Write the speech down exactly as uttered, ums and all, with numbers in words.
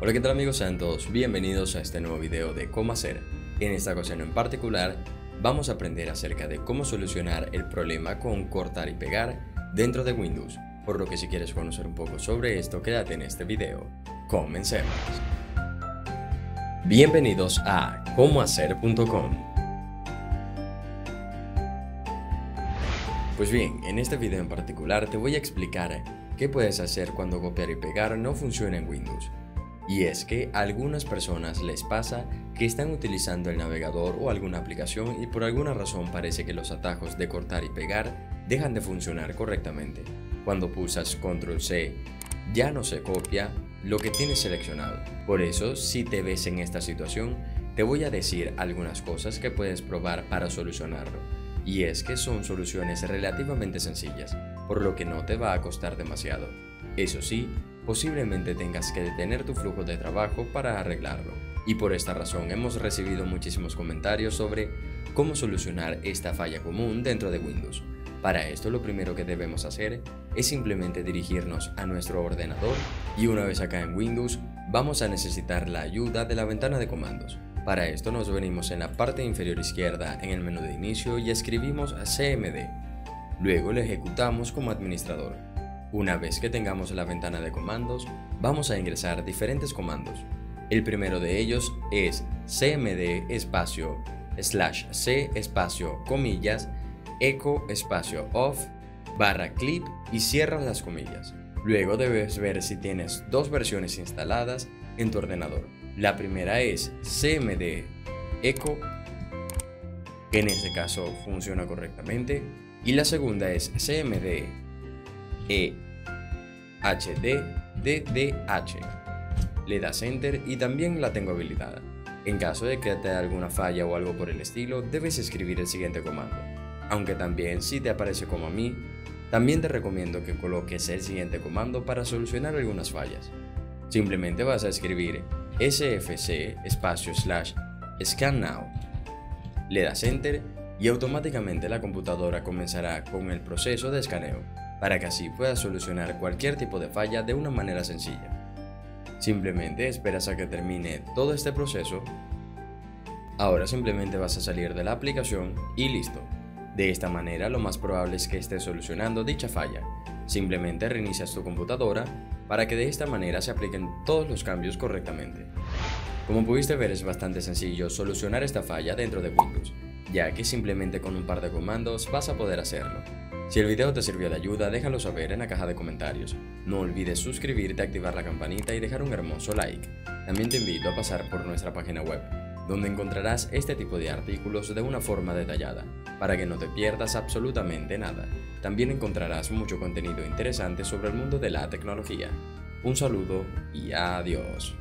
Hola, qué tal amigos, sean todos bienvenidos a este nuevo video de cómo hacer. En esta ocasión en particular vamos a aprender acerca de cómo solucionar el problema con cortar y pegar dentro de Windows, por lo que si quieres conocer un poco sobre esto quédate en este video. Comencemos. Bienvenidos a cómo hacer punto com. Pues bien, en este video en particular te voy a explicar qué puedes hacer cuando copiar y pegar no funciona en Windows. Y es que a algunas personas les pasa que están utilizando el navegador o alguna aplicación y por alguna razón parece que los atajos de cortar y pegar dejan de funcionar correctamente. Cuando pulsas control ce ya no se copia lo que tienes seleccionado. Por eso, si te ves en esta situación, te voy a decir algunas cosas que puedes probar para solucionarlo. Y es que son soluciones relativamente sencillas, por lo que no te va a costar demasiado. Eso sí, posiblemente tengas que detener tu flujo de trabajo para arreglarlo. Y por esta razón hemos recibido muchísimos comentarios sobre cómo solucionar esta falla común dentro de Windows. Para esto lo primero que debemos hacer es simplemente dirigirnos a nuestro ordenador y una vez acá en Windows vamos a necesitar la ayuda de la ventana de comandos. Para esto nos venimos en la parte inferior izquierda en el menú de inicio y escribimos ce eme de. Luego lo ejecutamos como administrador. Una vez que tengamos la ventana de comandos, vamos a ingresar diferentes comandos. El primero de ellos es cmd espacio slash c espacio comillas echo espacio off barra clip y cierras las comillas. Luego debes ver si tienes dos versiones instaladas en tu ordenador. La primera es cmd echo, que en este caso funciona correctamente, y la segunda es cmd E, H, D, D, D, H. Le das enter y también la tengo habilitada. En caso de que te dé alguna falla o algo por el estilo, debes escribir el siguiente comando. Aunque también, si te aparece como a mí, también te recomiendo que coloques el siguiente comando para solucionar algunas fallas. Simplemente vas a escribir ese efe ce espacio slash scan now. Le das enter y automáticamente la computadora comenzará con el proceso de escaneo, para que así puedas solucionar cualquier tipo de falla de una manera sencilla. Simplemente esperas a que termine todo este proceso. Ahora simplemente vas a salir de la aplicación y listo. De esta manera lo más probable es que estés solucionando dicha falla. Simplemente reinicias tu computadora para que de esta manera se apliquen todos los cambios correctamente. Como pudiste ver, es bastante sencillo solucionar esta falla dentro de Windows, ya que simplemente con un par de comandos vas a poder hacerlo. Si el video te sirvió de ayuda, déjalo saber en la caja de comentarios. No olvides suscribirte, activar la campanita y dejar un hermoso like. También te invito a pasar por nuestra página web, donde encontrarás este tipo de artículos de una forma detallada, para que no te pierdas absolutamente nada. También encontrarás mucho contenido interesante sobre el mundo de la tecnología. Un saludo y adiós.